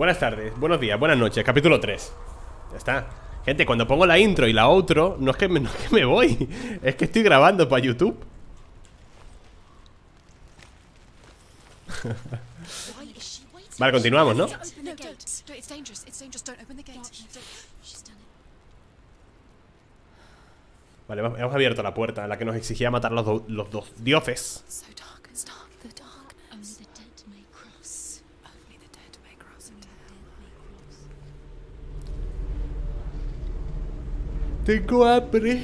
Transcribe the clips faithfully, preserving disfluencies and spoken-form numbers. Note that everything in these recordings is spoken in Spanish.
Buenas tardes, buenos días, buenas noches, capítulo tres. Ya está. Gente, cuando pongo la intro y la outro, no es que me, no es que me voy, es que estoy grabando para YouTube. Vale, continuamos, ¿no? Vale, hemos abierto la puerta, la que nos exigía matar los, do, los dos dioses. Tengo hambre.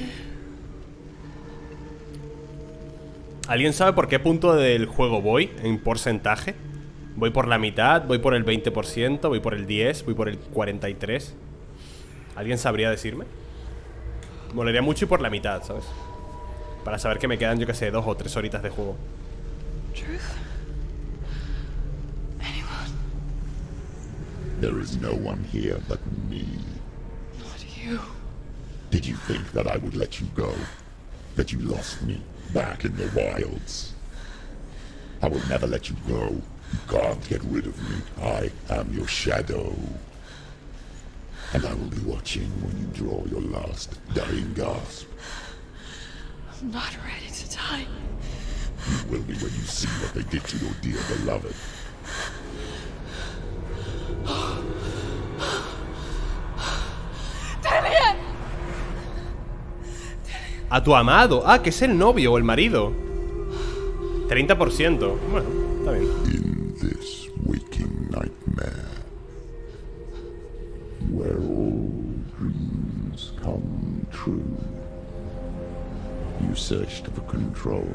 ¿Alguien sabe por qué punto del juego voy en porcentaje? Voy por la mitad, voy por el veinte por ciento, voy por el diez, voy por el cuarenta y tres. ¿Alguien sabría decirme? Molaría mucho y por la mitad, ¿sabes? Para saber que me quedan, yo que sé, dos o tres horitas de juego. There is no one here but me. Not you. Did you think that I would let you go? That you lost me back in the wilds? I will never let you go. You can't get rid of me. I am your shadow. And I will be watching when you draw your last dying gasp. I'm not ready to die. You will be when you see what they did to your dear beloved. Dillion! A tu amado. Ah, que es el novio o el marido. treinta por ciento. Bueno, está bien. In this waking nightmare. Where all dreams come true. You searched for control,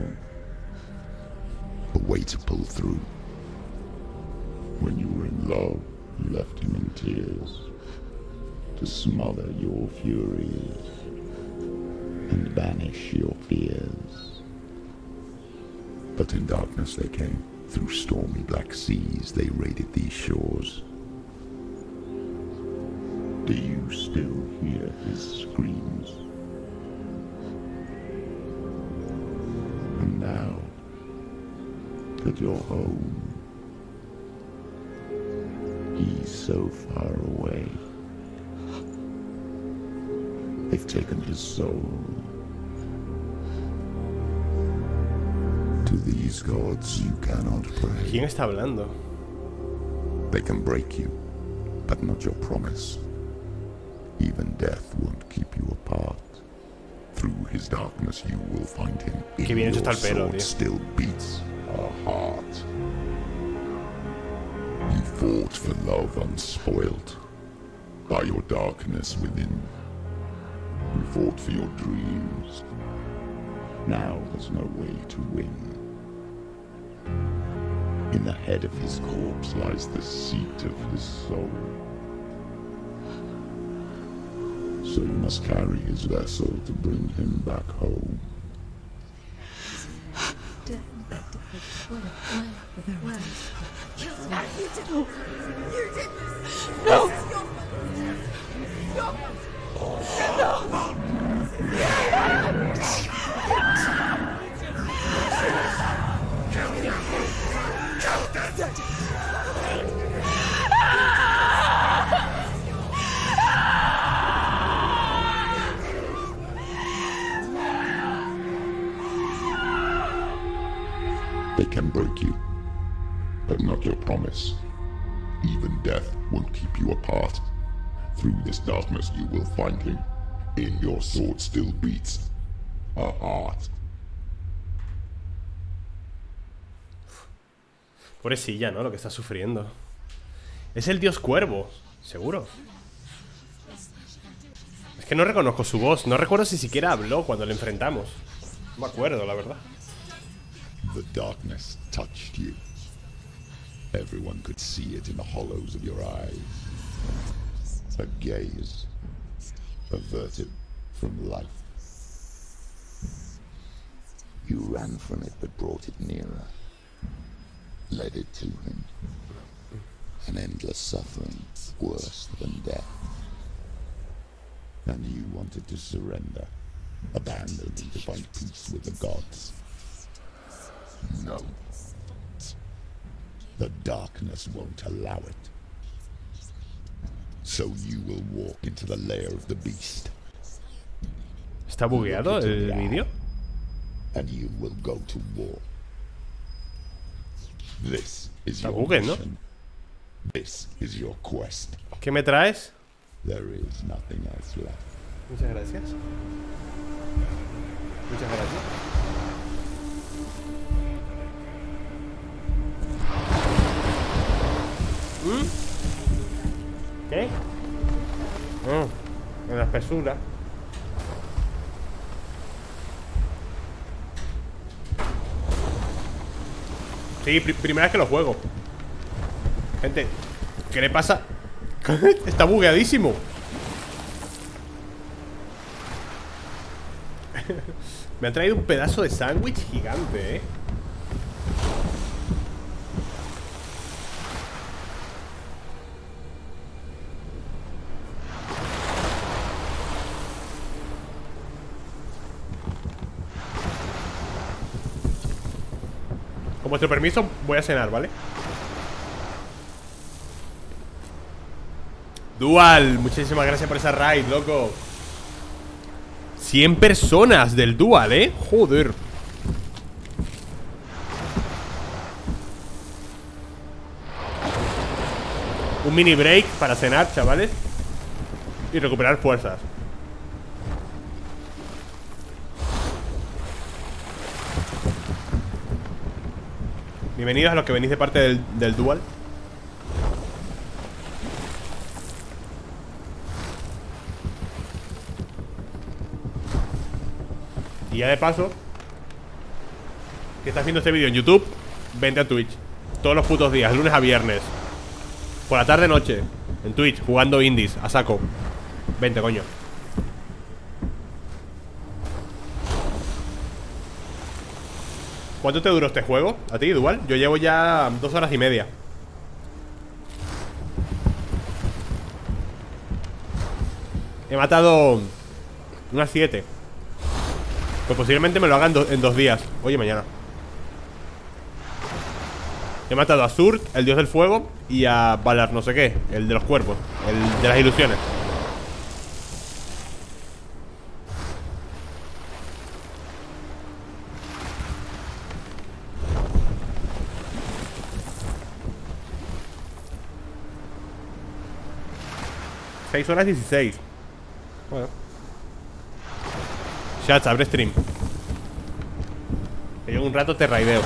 a way to pull through. When you were in love, you left him in tears to smother your furies and banish your fears. But in darkness they came, through stormy black seas they raided these shores. Do you still hear his screams? And now that you're home, he's so far away. They've taken his soul to these gods you cannot pray. ¿Quién está hablando? They can break you, but not your promise. Even death won't keep you apart. Through his darkness you will find him. Qué bien hecho está el pelo, tío. Still beats her heart. You fought for love unspoiled by your darkness within. You fought for your dreams. Now there's no way to win. In the head of his corpse lies the seat of his soul. So you must carry his vessel to bring him back home. No! Can break you, but not your promise. Even death won't keep you apart. Through this darkness you will find him. In your sword still beats a heart. Pobrecilla, ¿no? Lo que está sufriendo. Es el dios cuervo, seguro. Es que no reconozco su voz. No recuerdo si siquiera habló cuando le enfrentamos. No me acuerdo, la verdad. The darkness touched you. Everyone could see it in the hollows of your eyes. A gaze averted from life. You ran from it but brought it nearer. Led it to him. An endless suffering worse than death. And you wanted to surrender, abandoned to find peace with the gods. No. The darkness won't allow it. So you will walk into the lair of the beast. ¿Está bugueado el vídeo? And you will go to war. This is your bugue, ¿no? This is your quest. ¿Qué me traes? There is nothing else left. Muchas gracias. Muchas gracias. ¿Mm? ¿Qué? Mm, en la espesura. Sí, pr primera vez que lo juego. Gente, ¿qué le pasa? Está bugueadísimo. Me ha traído un pedazo de sándwich gigante, ¿eh? Con vuestro permiso voy a cenar, ¿vale? Dual, muchísimas gracias por esa raid, loco. cien personas del Dual, ¿eh? Joder. Un mini break para cenar, chavales. Y recuperar fuerzas. Bienvenidos a los que venís de parte del, del Dual. Y ya de paso, que estás viendo este vídeo en YouTube, vente a Twitch. Todos los putos días, lunes a viernes. Por la tarde noche, en Twitch, jugando indies, a saco. Vente, coño. ¿Cuánto te duró este juego? ¿A ti, Dual? Yo llevo ya dos horas y media. He matado unas siete. Pues posiblemente me lo hagan do en dos días. Oye, mañana. He matado a Surt, el dios del fuego, y a Balar, no sé qué, el de los cuerpos, el de las ilusiones. seis horas dieciséis. Bueno. Shots, abre stream. Que yo un rato te raideo.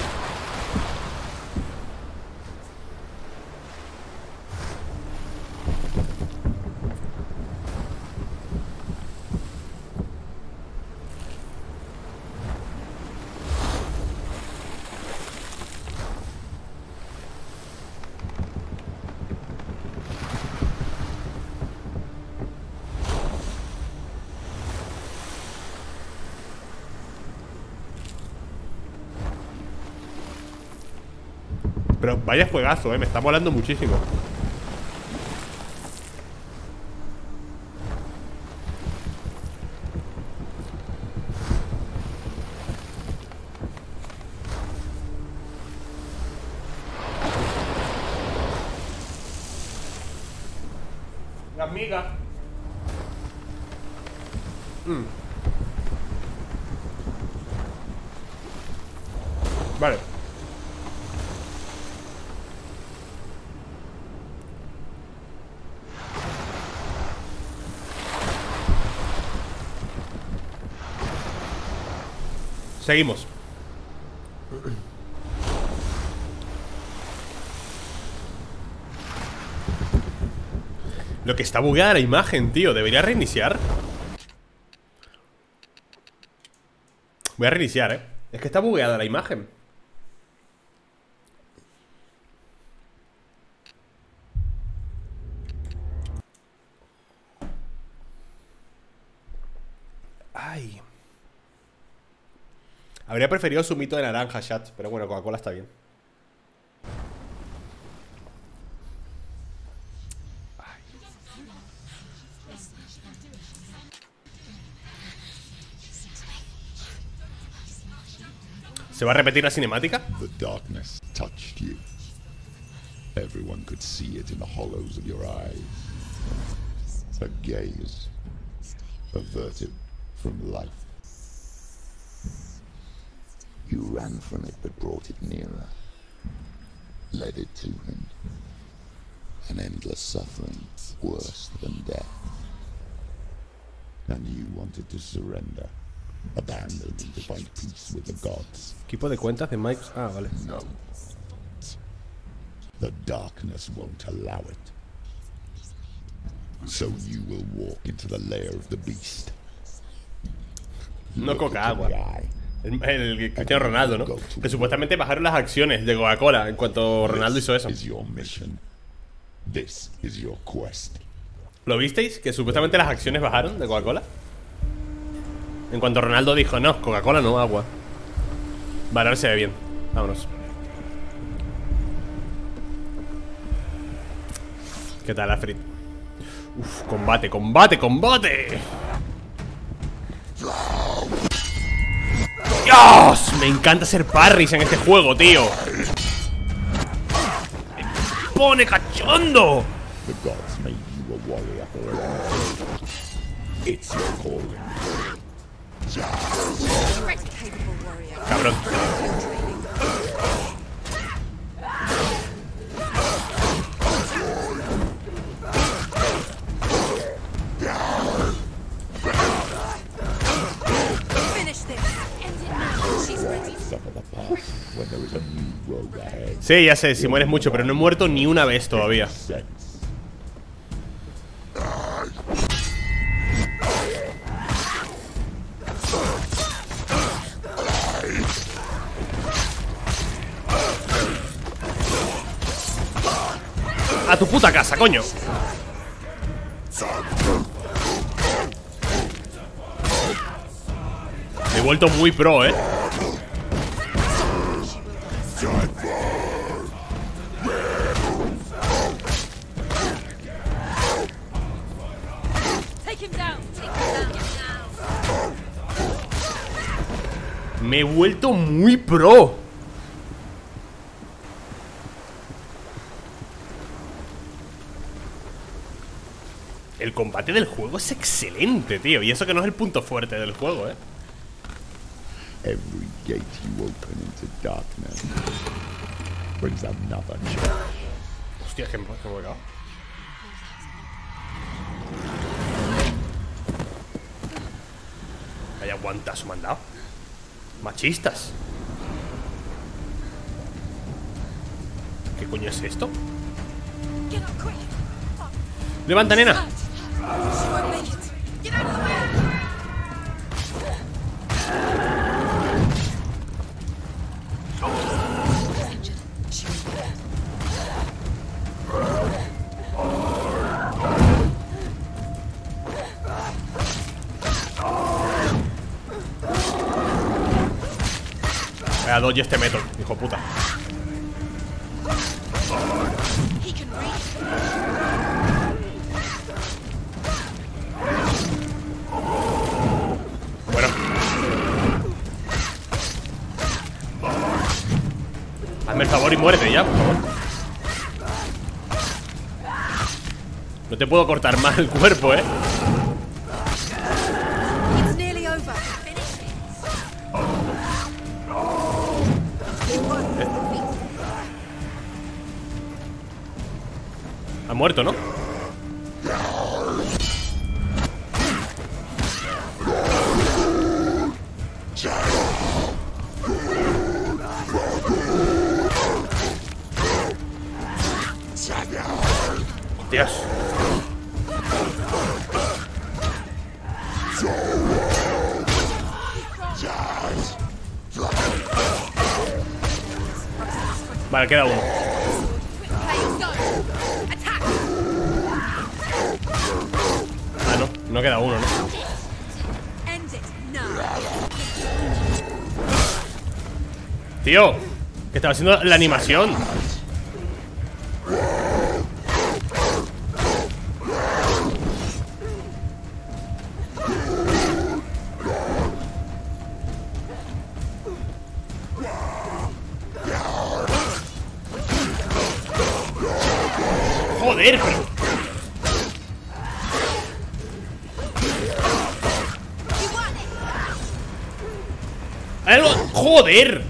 Pero vaya juegazo, eh, me está molando muchísimo. Las migas. Mm. Vale. Seguimos. Lo que está bugueada la imagen, tío. ¿Debería reiniciar? Voy a reiniciar, eh. Es que está bugueada la imagen. Ay. Habría preferido zumito de naranja, chat. Pero bueno, Coca-Cola está bien. Ay. ¿Se va a repetir la cinemática? The darkness touched you. Everyone could see it in the hollows of your eyes. a gaze averted from life. You ran from it but brought it nearer, led it to him. An endless suffering worse than death. And you wanted to surrender, abandoned to find peace with the gods. Equipo de cuentas de Mike. Ah, vale. No. The darkness won't allow it. So you will walk into the lair of the beast. No coca agua. El, el, el Cristiano Ronaldo, ¿no? Que supuestamente bajaron las acciones de Coca-Cola en cuanto Ronaldo hizo eso. ¿Lo visteis? Que supuestamente las acciones bajaron de Coca-Cola en cuanto Ronaldo dijo, no, Coca-Cola no, agua. Balar se ve bien. Vámonos. ¿Qué tal, Afrit? Uf, combate, combate, combate. ¡Dios! Me encanta hacer parries en este juego, tío. ¡Me pone cachondo! Cabrón. Sí, ya sé, si mueres mucho, pero no he muerto ni una vez todavía. A tu puta casa, coño. Me he vuelto muy pro, eh. Me he vuelto muy pro. El combate del juego es excelente, tío. Y eso que no es el punto fuerte del juego, eh. Every gate you open into darkness brings another challenge. Hostia, que me he volcado. Vaya guantazo me han dado. Machistas. ¿Qué coño es esto? Levanta, nena. Doy este método, hijo puta. Bueno, hazme el favor y muérete ya, por favor. No te puedo cortar más el cuerpo, eh. Muerto, ¿no? Dios. Vale, queda uno. No queda uno, ¿no? Tío, que estaba haciendo la animación. Joder, pero... ¡Hay algo! ¡Joder!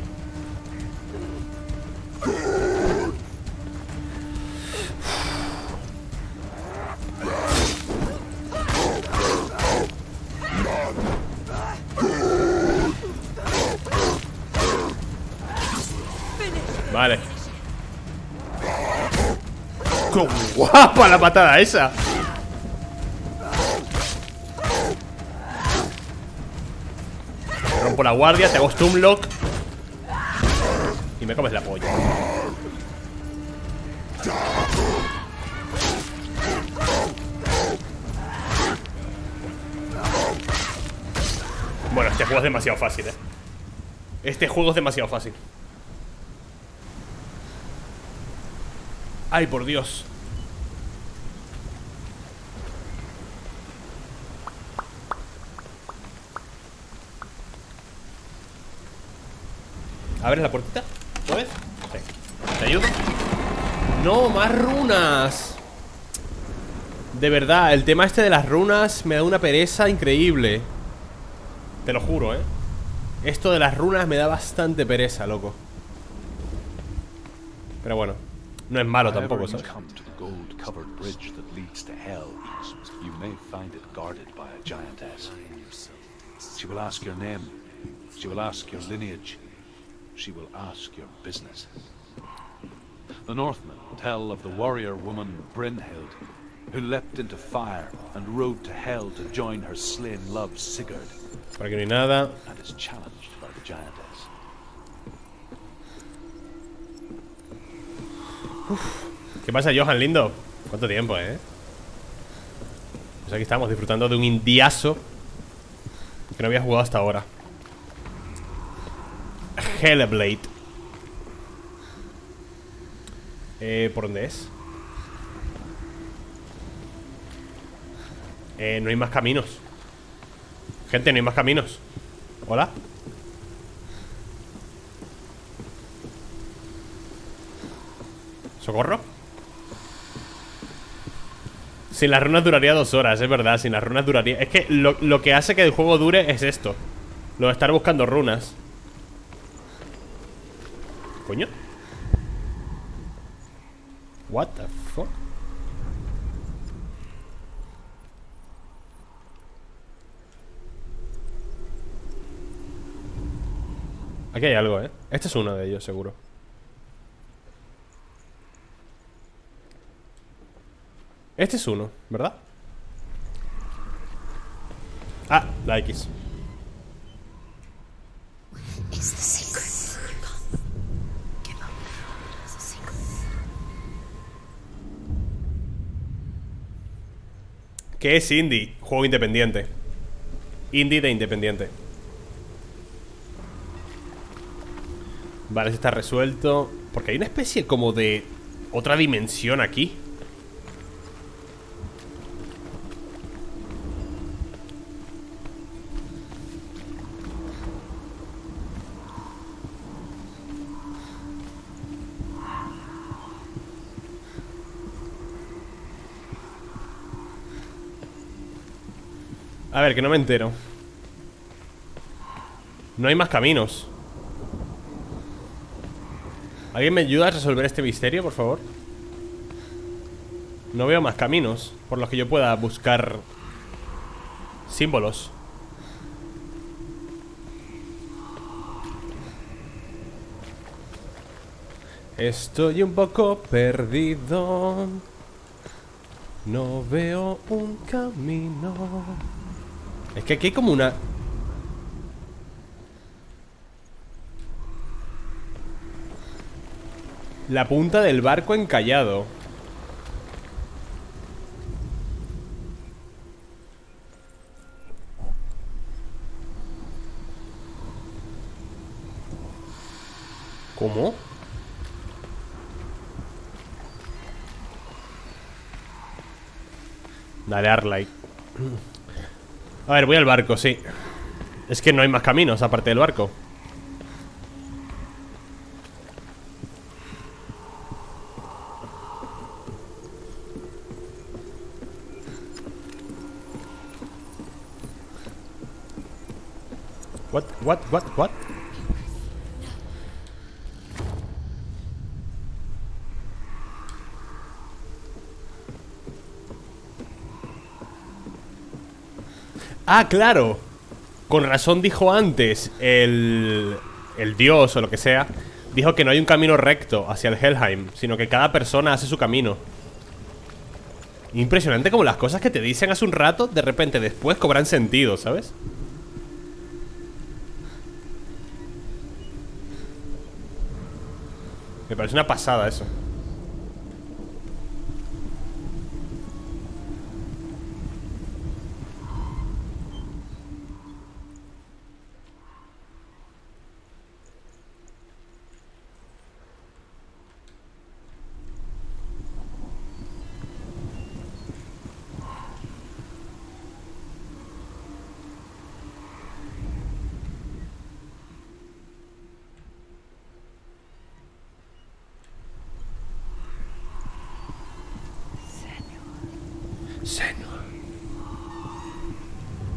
Vale. ¡Qué guapa la patada esa! Rompo la guardia, te hago stun lock y me comes la polla. Bueno, este juego es demasiado fácil, eh. Este juego es demasiado fácil. Ay, por Dios. ¿Abres la puertita? ¿Lo ves? Sí. ¿Te ayudo? ¡No! ¡Más runas! De verdad, el tema este de las runas me da una pereza increíble. Te lo juro, ¿eh? Esto de las runas me da bastante pereza, loco. Pero bueno, no es malo tampoco, ¿sabes? She will ask your business. The Northmen tell of the warrior woman Brynhild, who leapt into fire and rode to hell to join her slain love Sigurd. Para que no hay nada. And is challenged by the giantess. Uf. ¿Qué pasa, Johan lindo? ¿Cuánto tiempo, eh? Pues aquí estamos disfrutando de un indiazo que no había jugado hasta ahora. Hellblade. Eh, ¿por dónde es? Eh, no hay más caminos. Gente, no hay más caminos. Hola. ¿Socorro? Sin las runas duraría dos horas, es verdad. Sin las runas duraría... Es que lo, lo que hace que el juego dure es esto. Lo de estar buscando runas. Coño. What the fuck. Aquí hay algo, eh. Este es uno de ellos, seguro. Este es uno, ¿verdad? Ah, la X. ¿Qué es indie? Juego independiente. Indie de independiente. Vale, eso está resuelto. Porque hay una especie como de otra dimensión aquí. A ver, que no me entero. No hay más caminos. ¿Alguien me ayuda a resolver este misterio, por favor? No veo más caminos por los que yo pueda buscar símbolos. Estoy un poco perdido. No veo un camino. Es que aquí hay como una... La punta del barco encallado. ¿Cómo? Dale, Arlai. A ver, voy al barco, sí. Es que no hay más caminos aparte del barco. What? What? What? What? Ah, claro. Con razón dijo antes el, el dios o lo que sea. Dijo que no hay un camino recto hacia el Helheim, sino que cada persona hace su camino. Impresionante como las cosas que te dicen hace un rato, de repente después cobran sentido, ¿sabes? Me parece una pasada eso.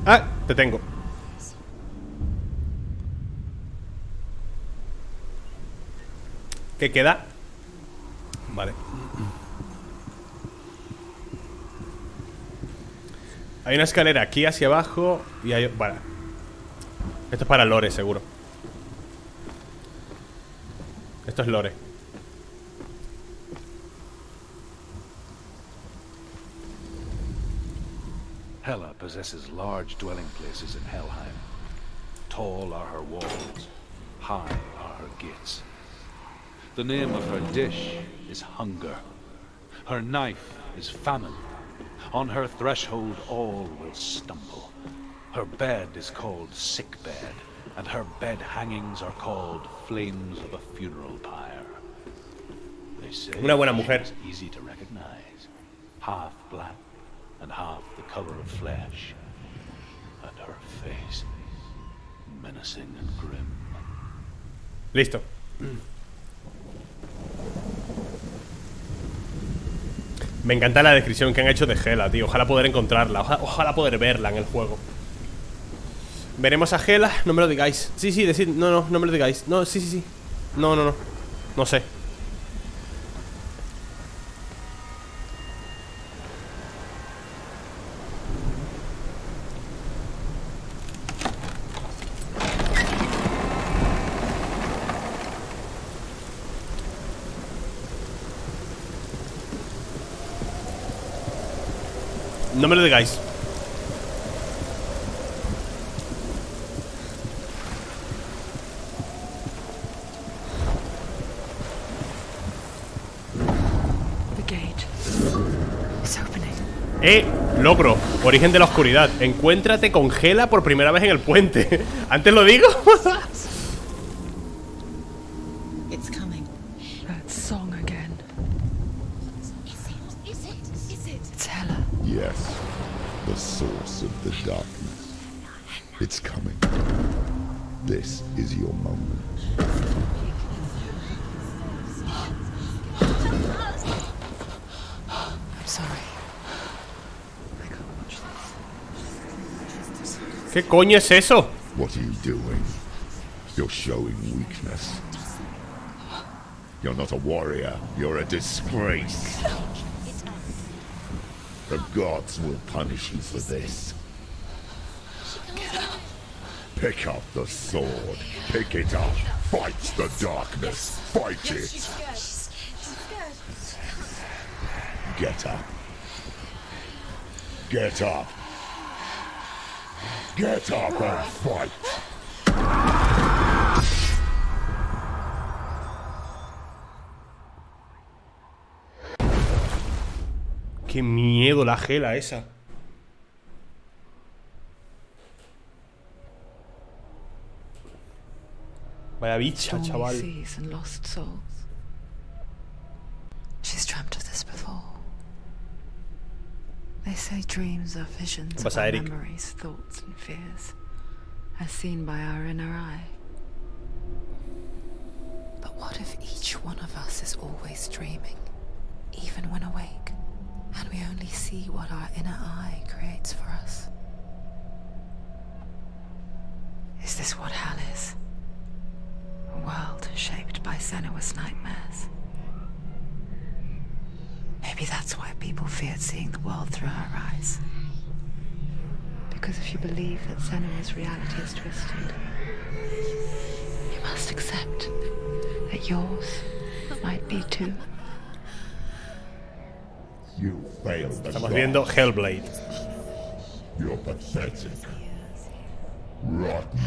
Ah, te tengo. ¿Qué queda? Vale. Hay una escalera aquí hacia abajo y hay... Vale. Esto es para Lore, seguro. Esto es Lore. Hela possesses large dwelling places in Helheim. Tall are her walls, high are her gates. The name of her dish is hunger. Her knife is famine. On her threshold all will stumble. Her bed is called sickbed, and her bed hangings are called flames of a funeral pyre. They say it's easy to recognize, half black and half the color of flesh, and her face menacing and grim. Listo. Me encanta la descripción que han hecho de Hela, tío. Ojalá poder encontrarla, ojalá, ojalá poder verla en el juego. Veremos a Hela, no me lo digáis. Sí, sí, decid, no, no, no me lo digáis. No, sí, sí, sí. No, no, no. No sé. No me lo digáis. Eh, logro. Origen de la oscuridad. Encuéntrate con Hela por primera vez en el puente. ¿Antes lo digo? It's coming. This is your moment. I'm sorry. I can't watch this. ¿Qué coño es eso? What are you doing? You're showing weakness. You're not a warrior. You're a disgrace. The gods will punish you for this. Pick up the sword. Pick it up. Fight the darkness. Fight it. Get up. Get up. Get up and fight. Qué miedo la Hela esa. Vaya bicha, chaval. ¿Qué pasa, Eric? And we only see what our inner eye creates for us. Is this is what hell is. A world shaped by Senua's nightmares. Maybe that's why people feared seeing the world through her eyes. Because if you believe that Senua's reality is twisted, you must accept that yours might be too. You failed. Estamos viendo Hellblade. You're pathetic. Rotten.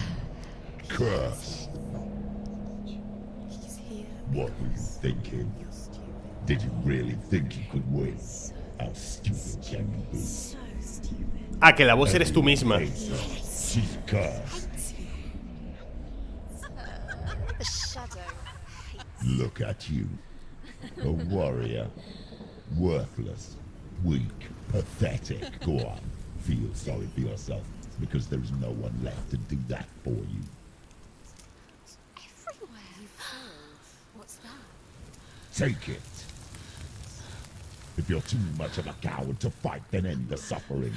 Cursed. What were you thinking? Did you really think you could win? How stupid can you be? Ah, que la voz eres tú misma. She's cursed. Look at you. A warrior. Worthless. Weak. Pathetic. Go on. Feel sorry for yourself, because there is no one left to do that for you. Everywhere. What's that? Take it. If you're too much of a coward to fight, then end the suffering.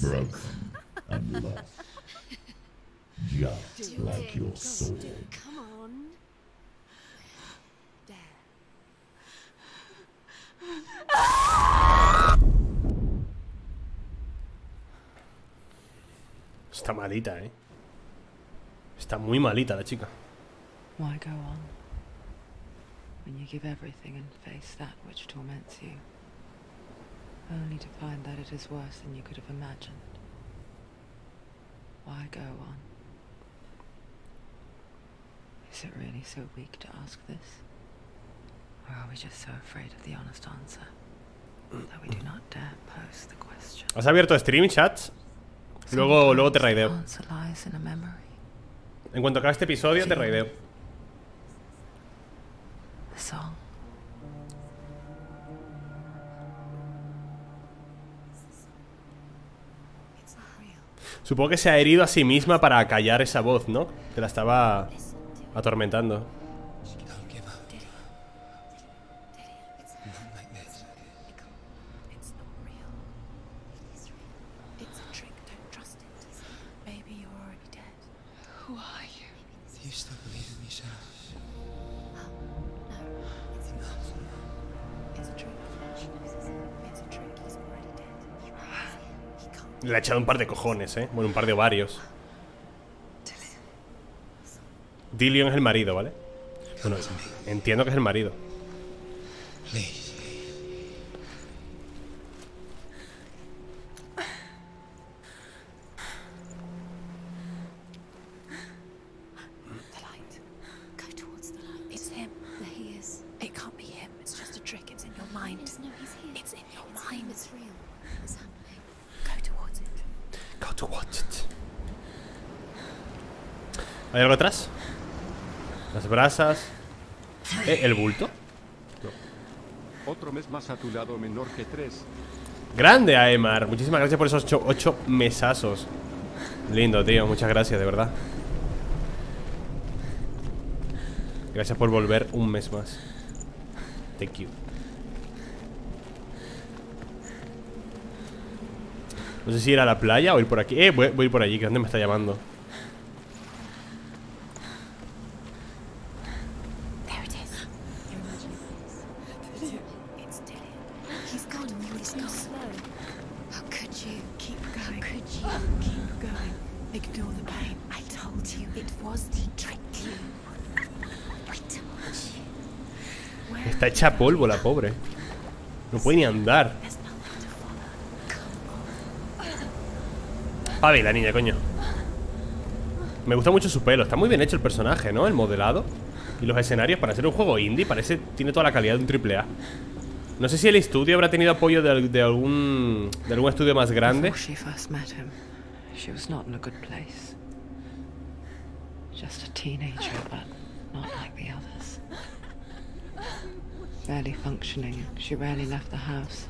Broken and lost. Just do like it, your soul. Come on. Está malita, eh. Está muy malita la chica. Why go on when you give everything and face that which torments you, only to find that it is worse than you could have imagined? Why go on? Is it really so weak to ask this? Or are we just so afraid of the honest answer that we do not dare pose the question? ¿Has abierto stream, chat? Luego, luego te raideo. En cuanto acabe este episodio, te raideo. Supongo que se ha herido a sí misma para acallar esa voz, ¿no? Que la estaba atormentando. Le ha echado un par de cojones, eh. Bueno, un par de ovarios. Dillion es el marido, ¿vale? Bueno, entiendo que es el marido. ¿Hay algo atrás? Las brasas. ¿Eh? ¿El bulto? No. Otro mes más a tu lado, menor que tres. Grande, Aemar. Muchísimas gracias por esos ocho, ocho mesazos. Lindo, tío. Muchas gracias, de verdad. Gracias por volver un mes más. Thank you. No sé si ir a la playa o ir por aquí. Eh, voy, voy por allí, que ¿dónde me está llamando? Está hecha polvo la pobre. No puede ni andar. A ver, la niña, coño. Me gusta mucho su pelo. Está muy bien hecho el personaje, ¿no? El modelado y los escenarios. Para ser un juego indie parece, tiene toda la calidad de un triple A. No sé si el estudio habrá tenido apoyo de, de algún de algún estudio más grande. Barely functioning, she rarely left the house.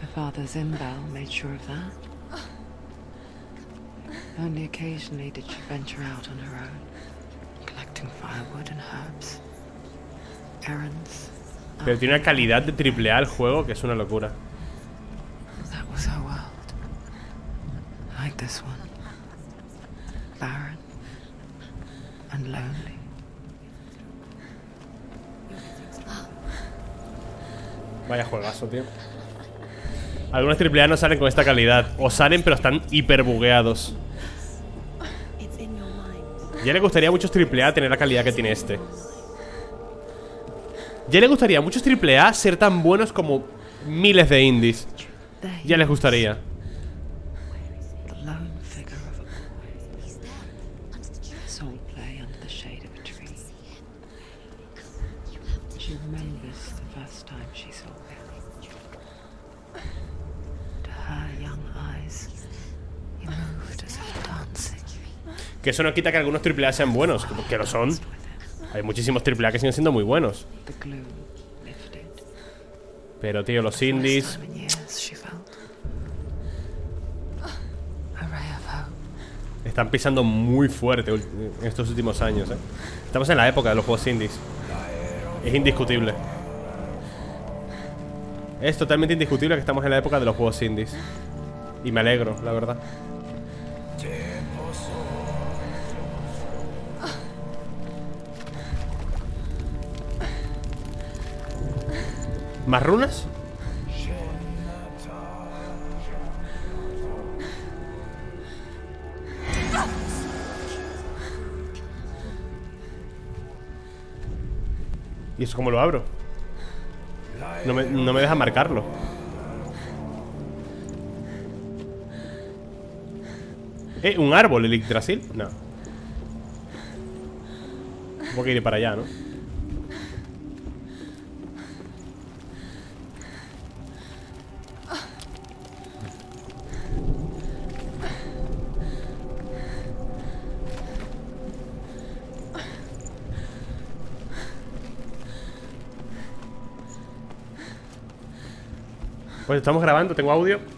Her father's imbal made sure of that. Only occasionally did she venture out on her own, collecting firewood and herbs. Errands. Pero tiene una calidad de triple A el juego que es una locura. That was her world. I like this one. Barren and lonely. Vaya juegazo, tío. Algunos triple A no salen con esta calidad. O salen, pero están hiperbugueados. Ya le gustaría a muchos triple A tener la calidad que tiene este. Ya le gustaría a muchos triple A ser tan buenos como miles de indies. Ya les gustaría. Que eso no quita que algunos triple A sean buenos, que lo son. Hay muchísimos triple A que siguen siendo muy buenos. Pero, tío, los indies... Están pisando muy fuerte en estos últimos años, ¿eh? Estamos en la época de los juegos indies. Es indiscutible. Es totalmente indiscutible que estamos en la época de los juegos indies. Y me alegro, la verdad. ¿Más runas? ¿Y eso cómo lo abro? No me, no me deja marcarlo. ¿Eh? ¿Un árbol, el Yggdrasil? No. Tengo que ir para allá, ¿no? Pues estamos grabando, tengo audio. Vale.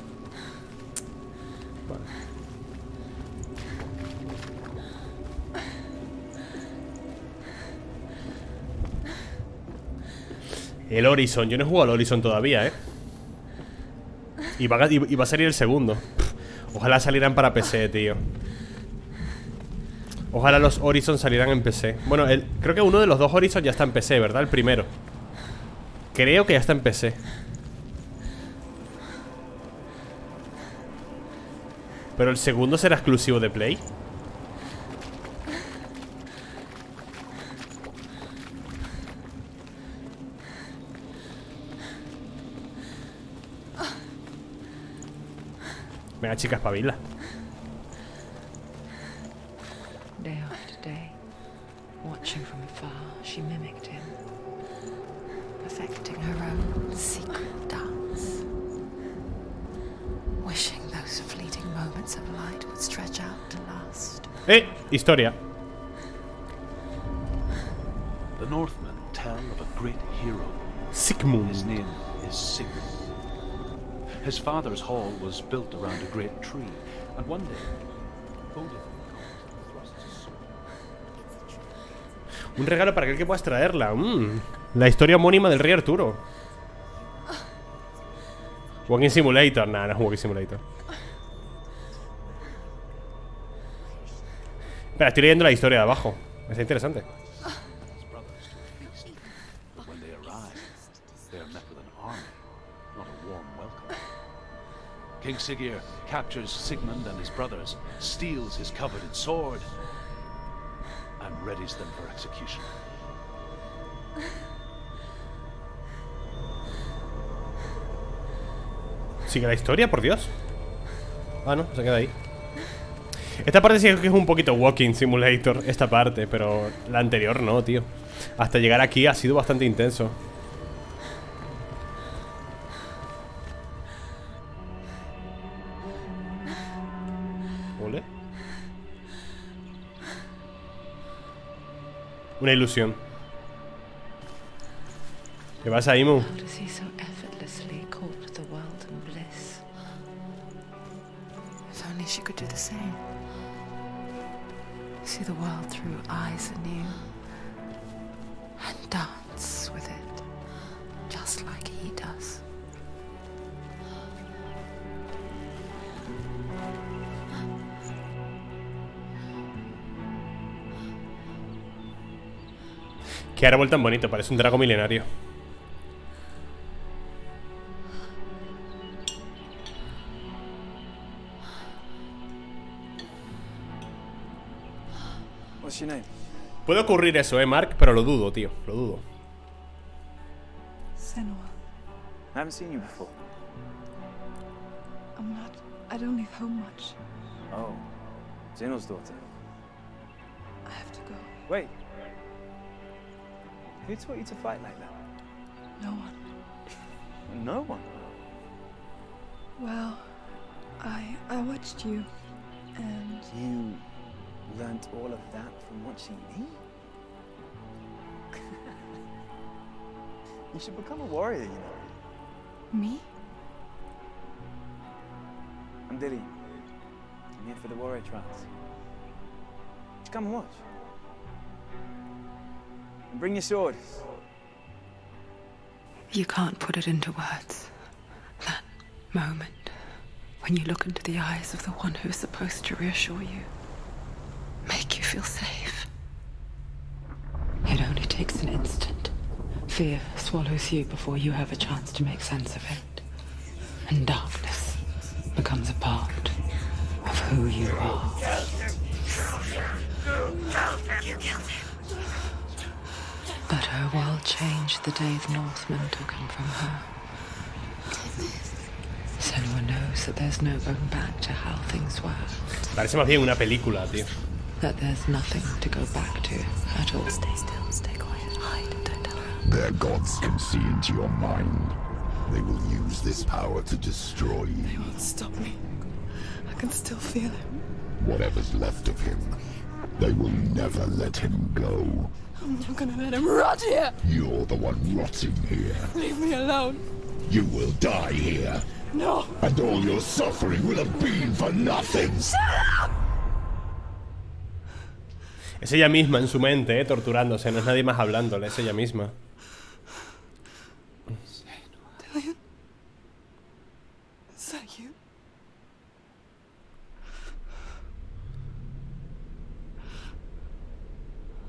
El Horizon, yo no he jugado al Horizon todavía, eh. Y va a, y va a salir el segundo. Ojalá salieran para P C, tío. Ojalá los Horizon salieran en P C. Bueno, el, creo que uno de los dos Horizon ya está en P C, ¿verdad? El primero. Creo que ya está en P C. ¿Pero el segundo será exclusivo de Play? Venga, chica, espabila. Day after day, watching from afar, she mimicked him, perfecting her own secret dance, wishing. Eh, historia. Sigmund. His name is Sigurd. His father's hall was built around a great tree, and one day Odin comes and thrusts his sword. Un regalo para aquel que puedas traerla. Mm. La historia homónima del Rey Arturo. Walking Simulator, nada, no es Walking Simulator. Espera, estoy leyendo la historia de abajo. Está interesante. King Siggeir captures Sigmund and his brothers, steals his coveted sword, and readies them for execution. ¿Sigue la historia? Por Dios. Ah, no, se queda ahí. Esta parte sí que es un poquito Walking Simulator. Esta parte, pero la anterior no, tío. Hasta llegar aquí ha sido bastante intenso. ¿Ole? Una ilusión. ¿Qué pasa, Imo? See the world through eyes anew and dance with it just like he does. Qué árbol tan bonito, parece un drago milenario. Puede ocurrir eso, eh, Mark, pero lo dudo, tío, lo dudo. Learned all of that from watching me? You should become a warrior, you know. Me? I'm Dilly. I'm here for the warrior trials. Come and watch. And bring your sword. You can't put it into words. That moment when you look into the eyes of the one who's supposed to reassure you. Make you feel safe. It only takes an instant. Fear swallows you before you have a chance to make sense of it. And darkness becomes a part of who you are. But her world changed the day the Northmen took him from her. Senua knows that there's no going back to how things were. Parece más bien una película, tío. That there's nothing to go back to at all. Stay still, stay quiet, hide, don't tell her. Their gods can see into your mind. They will use this power to destroy you. They won't stop me. I can still feel him. Whatever's left of him, they will never let him go. I'm not gonna let him rot here. You're the one rotting here. Leave me alone. You will die here. No. And all your suffering will have been for nothing. Shut up! Es ella misma en su mente, eh, torturándose. No es nadie más hablándole, es ella misma. Dillion, is that you?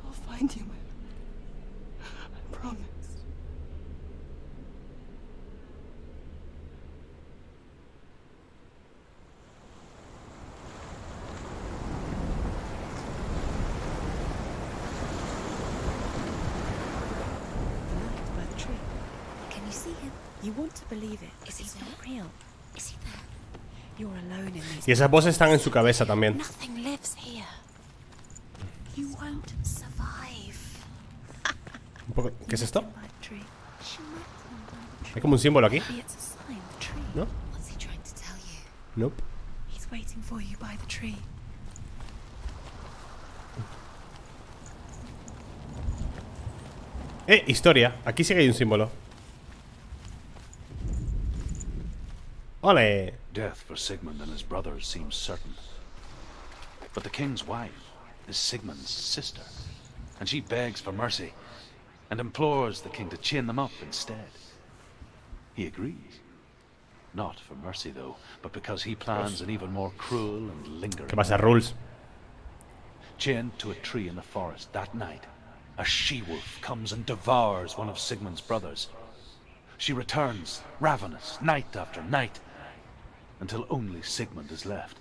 I'll find you, man. I promise. Y esas voces están en su cabeza también. Un poco, ¿qué es esto? Hay como un símbolo aquí. ¿No? Nope. Eh, historia. Aquí sí que hay un símbolo. Ole. Death for Sigmund and his brothers seems certain. But the king's wife is Sigmund's sister, and she begs for mercy and implores the king to chain them up instead. He agrees. Not for mercy, though, but because he plans an even more cruel and lingering... ¿Qué pasa, Rules? Chained to a tree in the forest that night, a she-wolf comes and devours one of Sigmund's brothers. She returns, ravenous, night after night, until only Sigmund is left.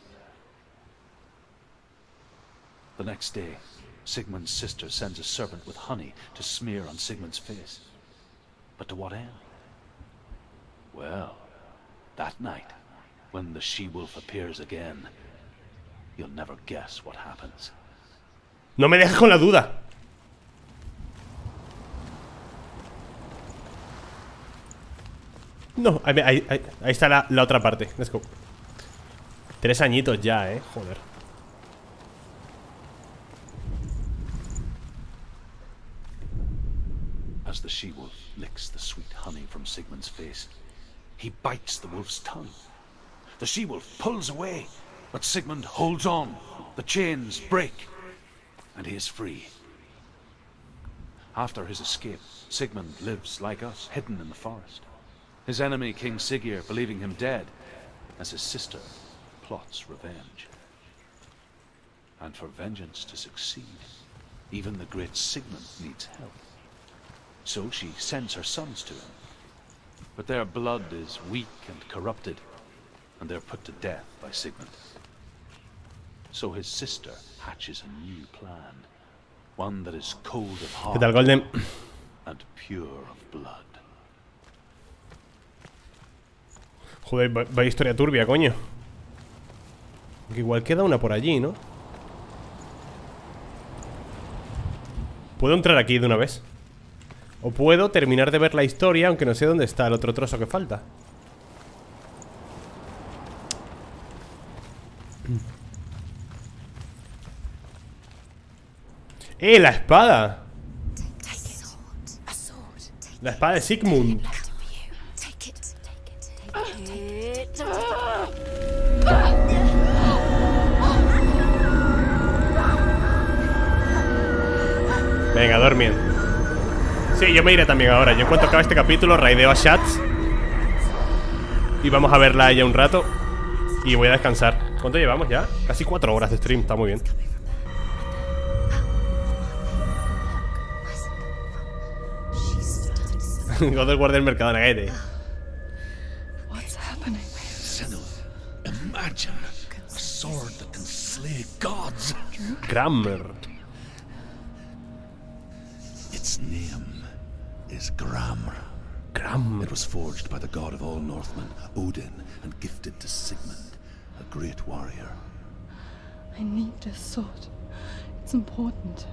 The next day, Sigmund's sister sends a serpent with honey to smear on Sigmund's face. But to what end? Well, that night, when the she-wolf appears again, you'll never guess what happens. No me dejes con la duda. No, ahí, ahí, ahí, ahí está la, la otra parte. Let's go. Tres añitos ya, eh. Joder. As the she-wolf licks the sweet honey from Sigmund's face, he bites the wolf's tongue. The she-wolf pulls away, but Sigmund holds on. The chains break, and he is free. After his escape, Sigmund lives like us, hidden in the forest. His enemy, King Siggeir, believing him dead, as his sister plots revenge. And for vengeance to succeed, even the great Sigmund needs help. so she sends her sons to him. But their blood is weak and corrupted, and they're put to death by Sigmund. So his sister hatches a new plan, one that is cold of heart and pure of blood. Joder, vaya historia turbia, coño. Que igual queda una por allí, ¿no? ¿Puedo entrar aquí de una vez? O puedo terminar de ver la historia, aunque no sé dónde está el otro trozo que falta. ¡Eh, la espada! La espada de Sigmund. Venga, a dormir. Sí, yo me iré también ahora. Yo en cuanto acabe este capítulo raideo a Shots y vamos a verla ya un rato y voy a descansar. ¿Cuánto llevamos ya? Casi cuatro horas de stream, está muy bien. God guarda el mercado nagete. Gramr. Its name is Gramr. Gramr. It was forged by the god of all Northmen, Odin, and gifted to Sigmund, a great warrior. I need this sword. It's important.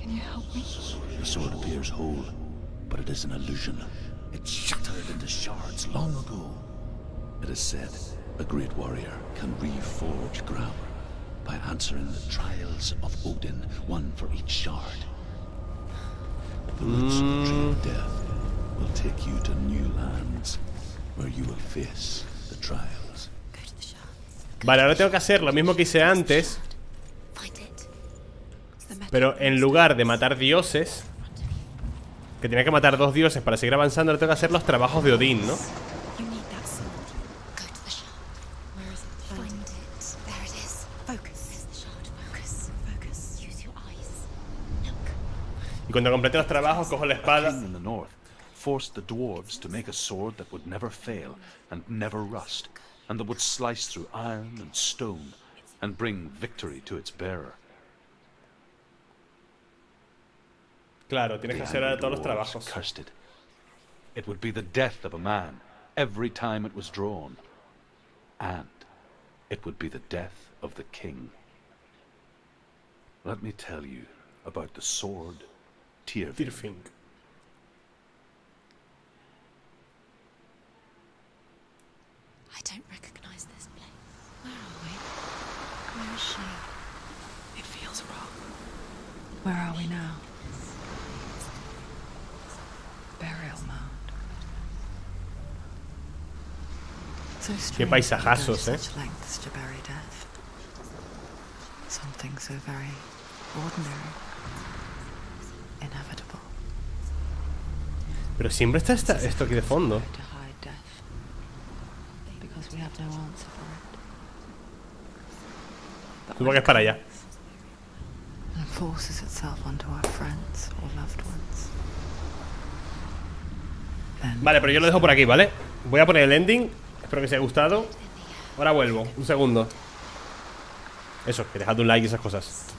Can you help me? The sword appears whole, but it is an illusion. It shattered into shards long ago. It is said a great warrior can reforge Gramr by answering the trials of Odin, one for each shard. The roots of the tree of death will take you to new lands, where you will face the trials. Vale, ahora tengo que hacer lo mismo que hice antes, pero en lugar de matar dioses, que tenía que matar dos dioses para seguir avanzando, ahora tengo que hacer los trabajos de Odín, ¿no? Cuando complete los trabajos, cojo la espada. Forced the dwarves to make a sword that would never fail and never rust, and that would slice through iron and stone and bring victory to its bearer. Claro, tienes que hacer todos los trabajos. Cursed it. It would be the death of a man every time it was drawn, and it would be the death of the king. Let me tell you about the sword Tirfing. I don't recognize this place. Where are we? Where is she? It feels wrong. Where are we now? Burial mound. So strange. Qué paisajazos, eh. Such lengths to bury death. Something so very ordinary. Pero siempre está esta, esto aquí de fondo. Supongo que es para allá. Vale, pero yo lo dejo por aquí, ¿vale? Voy a poner el ending. Espero que os haya gustado. Ahora vuelvo, un segundo. Eso, que dejad un like y esas cosas.